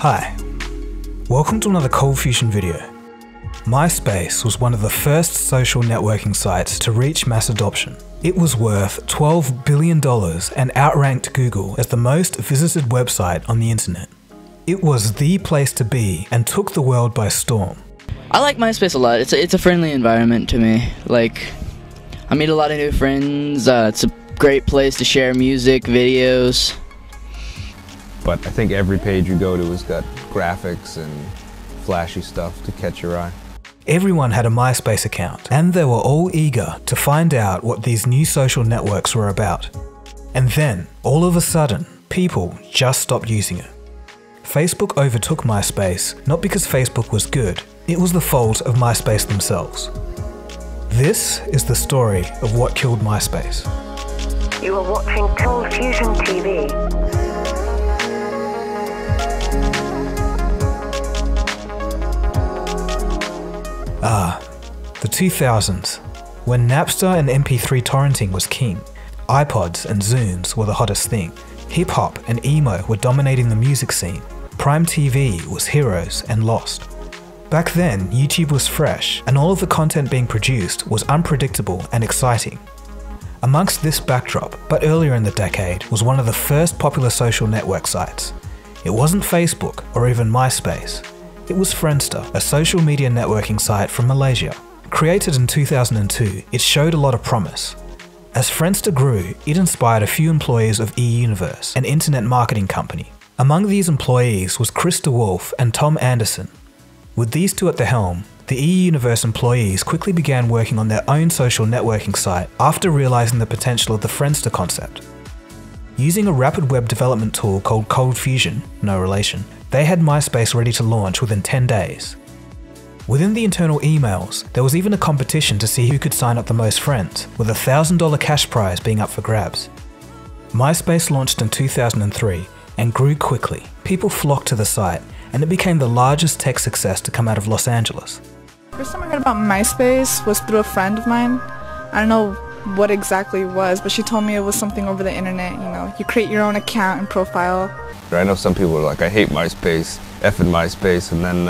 Hi, welcome to another Cold Fusion video. MySpace was one of the first social networking sites to reach mass adoption. It was worth $12 billion and outranked Google as the most visited website on the internet. It was the place to be and took the world by storm. I like MySpace a lot. It's a friendly environment to me. Like, I meet a lot of new friends. It's a great place to share music, videos. But I think every page you go to has got graphics and flashy stuff to catch your eye. Everyone had a MySpace account, and they were all eager to find out what these new social networks were about. And then, all of a sudden, people just stopped using it. Facebook overtook MySpace, not because Facebook was good, it was the fault of MySpace themselves. This is the story of what killed MySpace. You are watching Cold Fusion TV. The 2000s, when Napster and MP3 torrenting was king, iPods and Zooms were the hottest thing, hip-hop and emo were dominating the music scene, Prime TV was Heroes and Lost. Back then, YouTube was fresh, and all of the content being produced was unpredictable and exciting. Amongst this backdrop, but earlier in the decade, was one of the first popular social network sites. It wasn't Facebook or even MySpace. It was Friendster, a social media networking site from Malaysia. Created in 2002, it showed a lot of promise. As Friendster grew, it inspired a few employees of eUniverse, an internet marketing company. Among these employees was Chris DeWolf and Tom Anderson. With these two at the helm, the eUniverse employees quickly began working on their own social networking site after realizing the potential of the Friendster concept. Using a rapid web development tool called Cold Fusion, no relation, they had MySpace ready to launch within 10 days. Within the internal emails, there was even a competition to see who could sign up the most friends, with a $1,000 cash prize being up for grabs. MySpace launched in 2003 and grew quickly. People flocked to the site, and it became the largest tech success to come out of Los Angeles. First time I heard about MySpace was through a friend of mine. I don't know what exactly it was, but she told me it was something over the internet, you know, you create your own account and profile. I know some people are like, I hate MySpace, effing MySpace, and then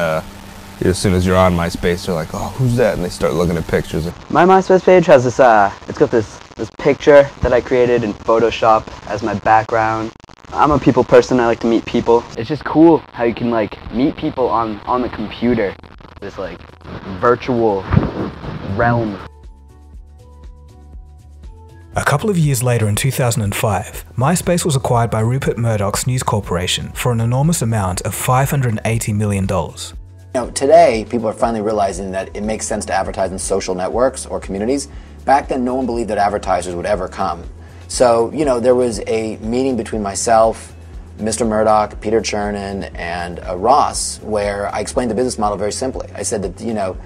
as soon as you're on MySpace, they're like, oh, who's that? And they start looking at pictures. My MySpace page has this, it's got this picture that I created in Photoshop as my background. I'm a people person, I like to meet people. It's just cool how you can like meet people on the computer, this like virtual realm. A couple of years later in 2005, MySpace was acquired by Rupert Murdoch's News Corporation for an enormous amount of $580 million. You know, today, people are finally realizing that it makes sense to advertise in social networks or communities. Back then, no one believed that advertisers would ever come. So, you know, there was a meeting between myself, Mr. Murdoch, Peter Chernin, and Ross, where I explained the business model very simply. I said that, you know,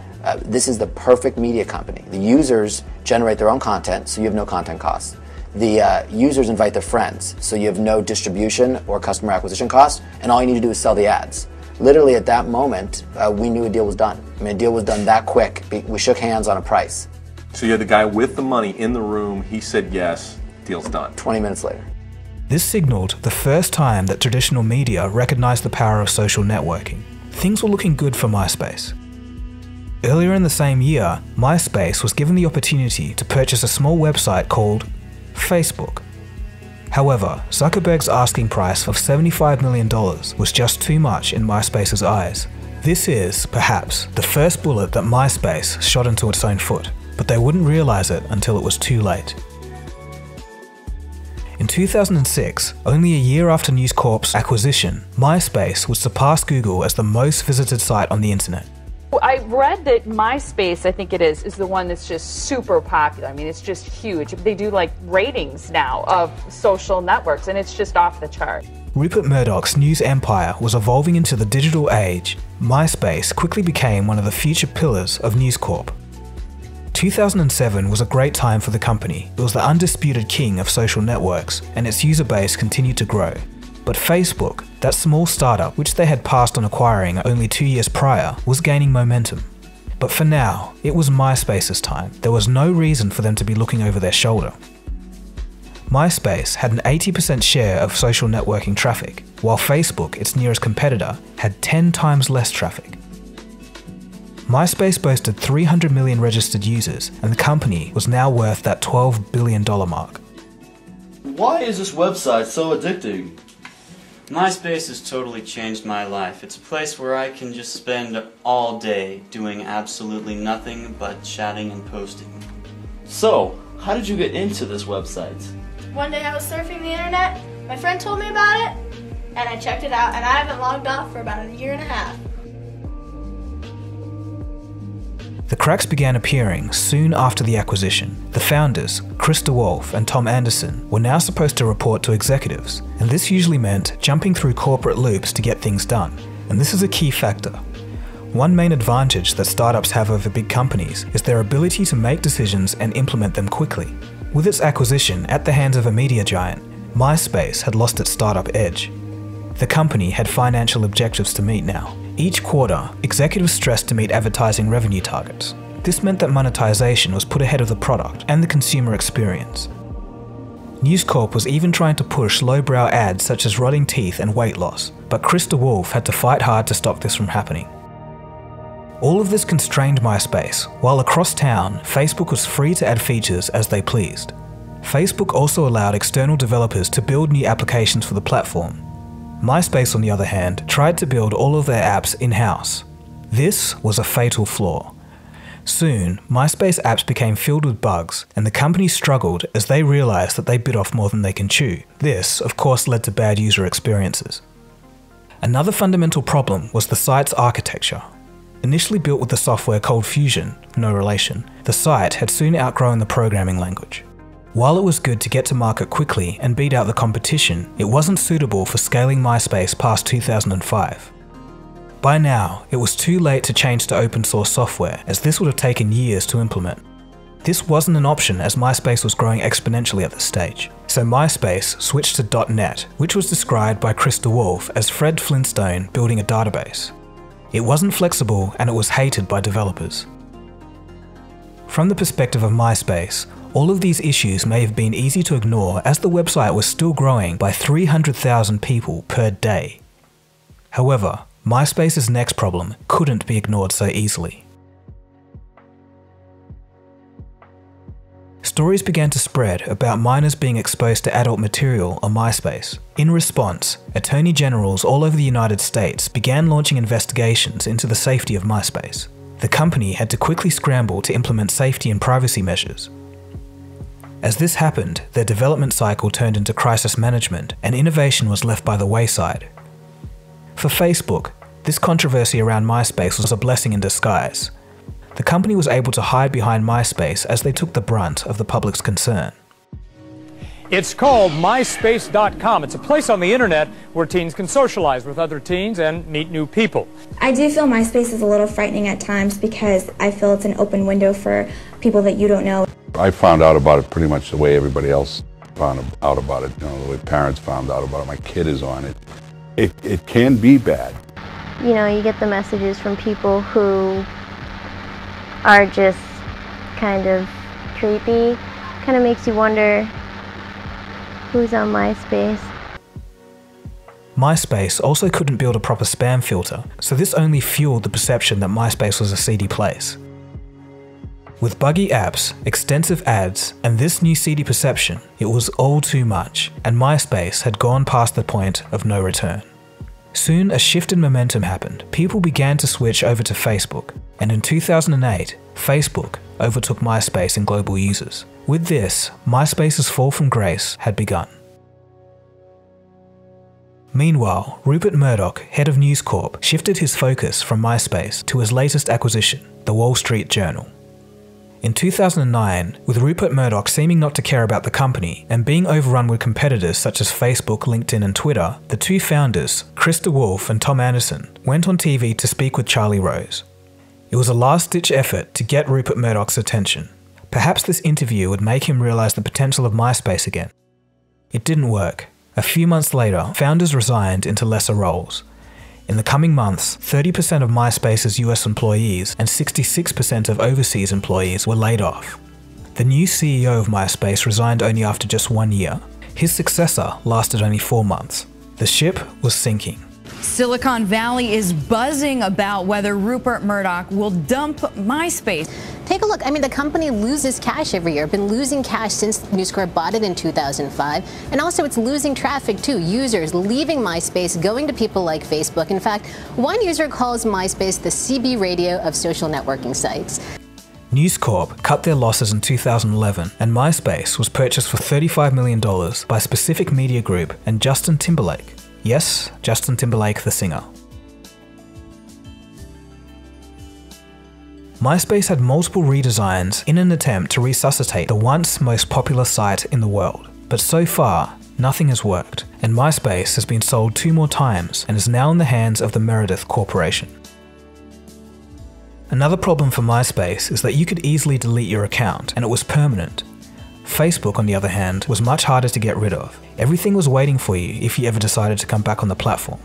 this is the perfect media company. The users generate their own content, so you have no content costs. The users invite their friends, so you have no distribution or customer acquisition costs, and all you need to do is sell the ads. Literally at that moment, we knew a deal was done. I mean, a deal was done that quick. We shook hands on a price. So you had the guy with the money in the room, he said yes, deal's done. 20 minutes later. This signaled the first time that traditional media recognized the power of social networking. Things were looking good for MySpace. Earlier in the same year, MySpace was given the opportunity to purchase a small website called Facebook. However, Zuckerberg's asking price of $75 million was just too much in MySpace's eyes. This is, perhaps, the first bullet that MySpace shot into its own foot, but they wouldn't realize it until it was too late. In 2006, only a year after News Corp's acquisition, MySpace would surpass Google as the most visited site on the internet. I read that MySpace, I think it is the one that's just super popular. I mean, it's just huge. They do like ratings now of social networks, and it's just off the chart. Rupert Murdoch's news empire was evolving into the digital age. MySpace quickly became one of the future pillars of News Corp. 2007 was a great time for the company. It was the undisputed king of social networks, and its user base continued to grow. But Facebook, that small startup which they had passed on acquiring only 2 years prior, was gaining momentum. But for now, it was MySpace's time. There was no reason for them to be looking over their shoulder. MySpace had an 80% share of social networking traffic, while Facebook, its nearest competitor, had 10 times less traffic. MySpace boasted 300 million registered users, and the company was now worth that $12 billion mark. Why is this website so addicting? MySpace has totally changed my life. It's a place where I can just spend all day doing absolutely nothing but chatting and posting. So, how did you get into this website? One day I was surfing the internet, my friend told me about it, and I checked it out, and I haven't logged off for about a year and a half. The cracks began appearing soon after the acquisition. The founders, Chris DeWolf and Tom Anderson, were now supposed to report to executives, and this usually meant jumping through corporate loops to get things done, and this is a key factor. One main advantage that startups have over big companies is their ability to make decisions and implement them quickly. With its acquisition at the hands of a media giant, MySpace had lost its startup edge. The company had financial objectives to meet now. Each quarter, executives stressed to meet advertising revenue targets. This meant that monetization was put ahead of the product and the consumer experience. News Corp was even trying to push lowbrow ads such as rotting teeth and weight loss, but Chris DeWolf had to fight hard to stop this from happening. All of this constrained MySpace, while across town, Facebook was free to add features as they pleased. Facebook also allowed external developers to build new applications for the platform. MySpace, on the other hand, tried to build all of their apps in-house. This was a fatal flaw. Soon, MySpace apps became filled with bugs, and the company struggled as they realized that they bit off more than they can chew. This, of course, led to bad user experiences. Another fundamental problem was the site's architecture. Initially built with the software Cold Fusion, no relation, the site had soon outgrown the programming language. While it was good to get to market quickly and beat out the competition, it wasn't suitable for scaling MySpace past 2005. By now, it was too late to change to open source software, as this would have taken years to implement. This wasn't an option as MySpace was growing exponentially at this stage, so MySpace switched to .NET, which was described by Chris DeWolf as Fred Flintstone building a database. It wasn't flexible and it was hated by developers. From the perspective of MySpace, all of these issues may have been easy to ignore as the website was still growing by 300,000 people per day. However, MySpace's next problem couldn't be ignored so easily. Stories began to spread about minors being exposed to adult material on MySpace. In response, attorney generals all over the United States began launching investigations into the safety of MySpace. The company had to quickly scramble to implement safety and privacy measures. As this happened, their development cycle turned into crisis management, and innovation was left by the wayside. For Facebook, this controversy around MySpace was a blessing in disguise. The company was able to hide behind MySpace as they took the brunt of the public's concern. It's called MySpace.com. It's a place on the internet where teens can socialize with other teens and meet new people. I do feel MySpace is a little frightening at times because I feel it's an open window for people that you don't know. I found out about it pretty much the way everybody else found out about it, you know, the way parents found out about it. My kid is on it. It can be bad. You know, you get the messages from people who are just kind of creepy. Kind of makes you wonder who's on MySpace. MySpace also couldn't build a proper spam filter, so this only fueled the perception that MySpace was a seedy place. With buggy apps, extensive ads, and this new seedy perception, it was all too much, and MySpace had gone past the point of no return. Soon, a shift in momentum happened. People began to switch over to Facebook, and in 2008, Facebook overtook MySpace in global users. With this, MySpace's fall from grace had begun. Meanwhile, Rupert Murdoch, head of News Corp, shifted his focus from MySpace to his latest acquisition, the Wall Street Journal. In 2009, with Rupert Murdoch seeming not to care about the company and being overrun with competitors such as Facebook, LinkedIn and Twitter, the two founders, Chris DeWolf and Tom Anderson, went on TV to speak with Charlie Rose. It was a last-ditch effort to get Rupert Murdoch's attention. Perhaps this interview would make him realize the potential of MySpace again. It didn't work. A few months later, founders resigned into lesser roles. In the coming months, 30% of MySpace's US employees and 66% of overseas employees were laid off. The new CEO of MySpace resigned only after just 1 year. His successor lasted only 4 months. The ship was sinking. Silicon Valley is buzzing about whether Rupert Murdoch will dump MySpace. Take a look. I mean, the company loses cash every year. Been losing cash since News Corp bought it in 2005. And also it's losing traffic too. Users leaving MySpace, going to people like Facebook. In fact, one user calls MySpace the CB Radio of social networking sites. News Corp cut their losses in 2011, and MySpace was purchased for $35 million by Pacific Media Group and Justin Timberlake. Yes, Justin Timberlake, the singer. MySpace had multiple redesigns in an attempt to resuscitate the once most popular site in the world. But so far, nothing has worked, and MySpace has been sold 2 more times and is now in the hands of the Meredith Corporation. Another problem for MySpace is that you could easily delete your account, and it was permanent. Facebook, on the other hand, was much harder to get rid of. Everything was waiting for you if you ever decided to come back on the platform.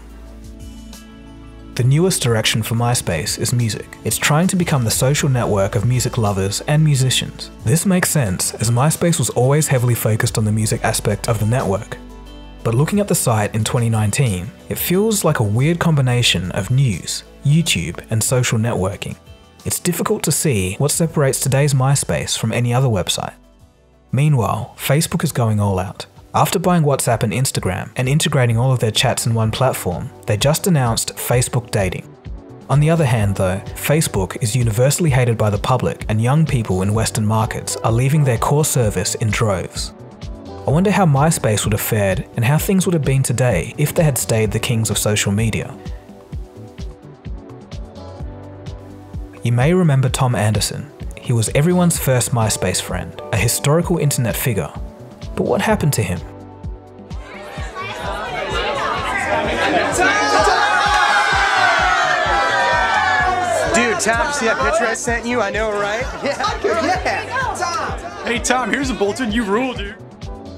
The newest direction for MySpace is music. It's trying to become the social network of music lovers and musicians. This makes sense, as MySpace was always heavily focused on the music aspect of the network. But looking at the site in 2019, it feels like a weird combination of news, YouTube, and social networking. It's difficult to see what separates today's MySpace from any other website. Meanwhile, Facebook is going all out. After buying WhatsApp and Instagram and integrating all of their chats in one platform, they just announced Facebook Dating. On the other hand though, Facebook is universally hated by the public, and young people in Western markets are leaving their core service in droves. I wonder how MySpace would have fared and how things would have been today if they had stayed the kings of social media. You may remember Tom Anderson. He was everyone's first MySpace friend, a historical internet figure. But what happened to him? Dude, Tom, see that picture I sent you? I know, right? Yeah, yeah. Tom. Hey, Tom, here's a Bolton. You rule, dude.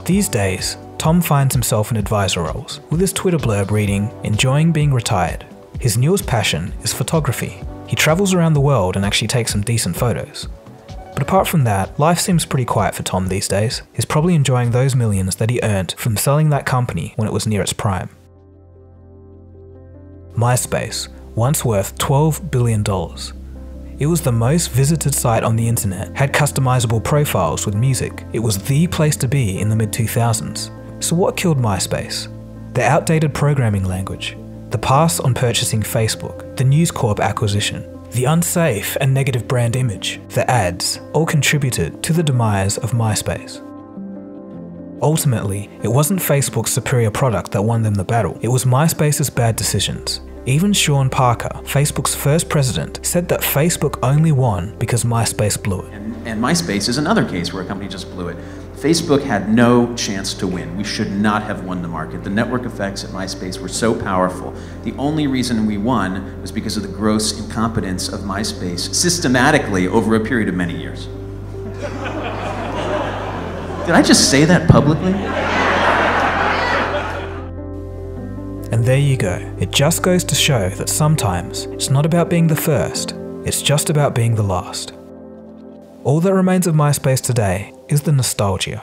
These days, Tom finds himself in advisor roles, with his Twitter blurb reading, "Enjoying being retired." His newest passion is photography. He travels around the world and actually takes some decent photos. But apart from that, life seems pretty quiet for Tom these days. He's probably enjoying those millions that he earned from selling that company when it was near its prime. MySpace, once worth $12 billion. It was the most visited site on the internet, had customizable profiles with music. It was the place to be in the mid-2000s. So what killed MySpace? The outdated programming language, the pass on purchasing Facebook, the News Corp acquisition, the unsafe and negative brand image, the ads, all contributed to the demise of MySpace. Ultimately, it wasn't Facebook's superior product that won them the battle. It was MySpace's bad decisions. Even Sean Parker, Facebook's first president, said that Facebook only won because MySpace blew it. And MySpace is another case where a company just blew it. Facebook had no chance to win. We should not have won the market. The network effects at MySpace were so powerful. The only reason we won was because of the gross incompetence of MySpace systematically over a period of many years. Did I just say that publicly? And there you go. It just goes to show that sometimes it's not about being the first, it's just about being the last. All that remains of MySpace today is the nostalgia.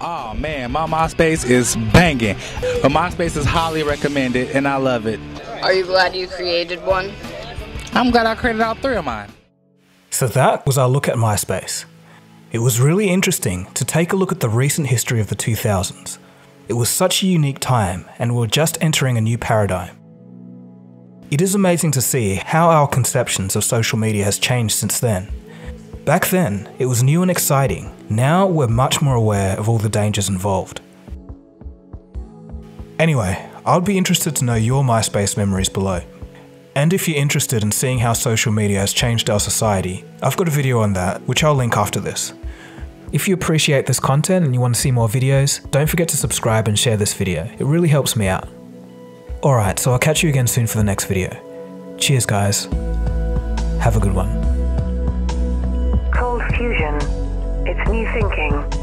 Oh man, my MySpace is banging. But MySpace is highly recommended and I love it. Are you glad you created one? I'm glad I created all 3 of mine. So that was our look at MySpace. It was really interesting to take a look at the recent history of the 2000s. It was such a unique time and we were just entering a new paradigm. It is amazing to see how our conceptions of social media has changed since then. Back then, it was new and exciting. Now we're much more aware of all the dangers involved. Anyway, I'd be interested to know your MySpace memories below. And if you're interested in seeing how social media has changed our society, I've got a video on that, which I'll link after this. If you appreciate this content and you want to see more videos, don't forget to subscribe and share this video. It really helps me out. Alright, so I'll catch you again soon for the next video. Cheers guys. Have a good one. Fusion. It's new thinking.